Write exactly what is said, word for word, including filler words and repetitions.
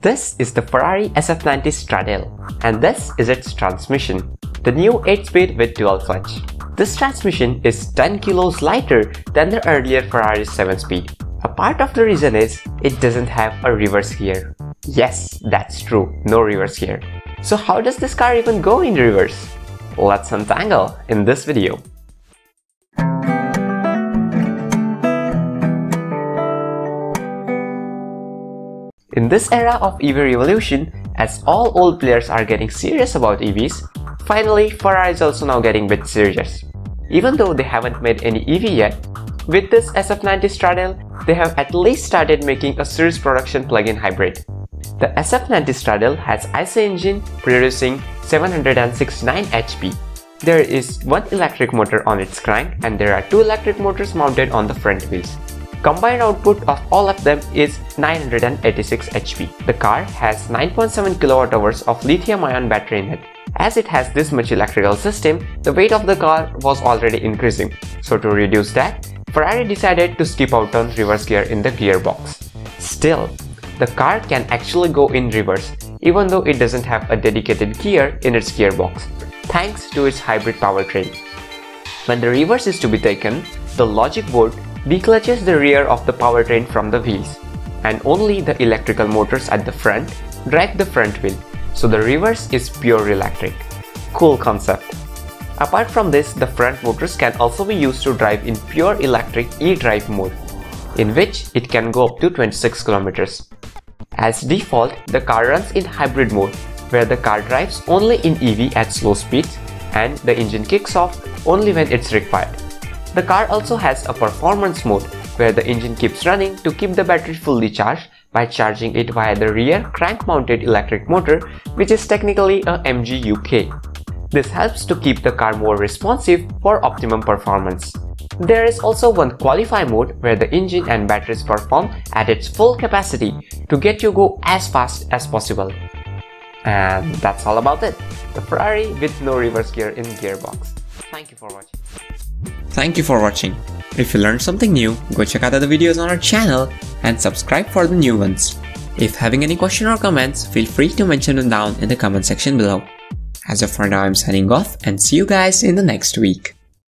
This is the Ferrari S F ninety Stradale, and this is its transmission, the new eight speed with dual clutch. This transmission is ten kilos lighter than the earlier Ferrari seven speed. A part of the reason is it doesn't have a reverse gear. Yes, that's true, no reverse gear. So how does this car even go in reverse? Let's untangle in this video. In this era of E V revolution, as all old players are getting serious about E Vs, finally Ferrari is also now getting a bit serious. Even though they haven't made any E V yet, with this S F ninety Stradale, they have at least started making a series production plug-in hybrid. The S F ninety Stradale has ICE engine producing seven hundred sixty-nine H P. There is one electric motor on its crank and there are two electric motors mounted on the front wheels. Combined output of all of them is nine hundred eighty-six H P. The car has nine point seven kilowatt hours of lithium-ion battery in it. As it has this much electrical system, the weight of the car was already increasing. So to reduce that, Ferrari decided to skip out on reverse gear in the gearbox. Still, the car can actually go in reverse, even though it doesn't have a dedicated gear in its gearbox, thanks to its hybrid powertrain. When the reverse is to be taken, the logic board declutches the rear of the powertrain from the wheels, and only the electrical motors at the front drive the front wheel, so the reverse is pure electric. Cool concept. Apart from this, the front motors can also be used to drive in pure electric e-drive mode, in which it can go up to twenty-six kilometers. As default, the car runs in hybrid mode, where the car drives only in E V at slow speeds and the engine kicks off only when it's required. The car also has a performance mode, where the engine keeps running to keep the battery fully charged by charging it via the rear crank-mounted electric motor, which is technically a M G U K. This helps to keep the car more responsive for optimum performance. There is also one qualify mode, where the engine and batteries perform at its full capacity to get you go as fast as possible. And that's all about it. The Ferrari with no reverse gear in gearbox. Thank you for watching. Thank you for watching. If you learned something new, go check out other videos on our channel and subscribe for the new ones. If having any question or comments, feel free to mention them down in the comment section below. As of right now, I'm signing off and see you guys in the next week.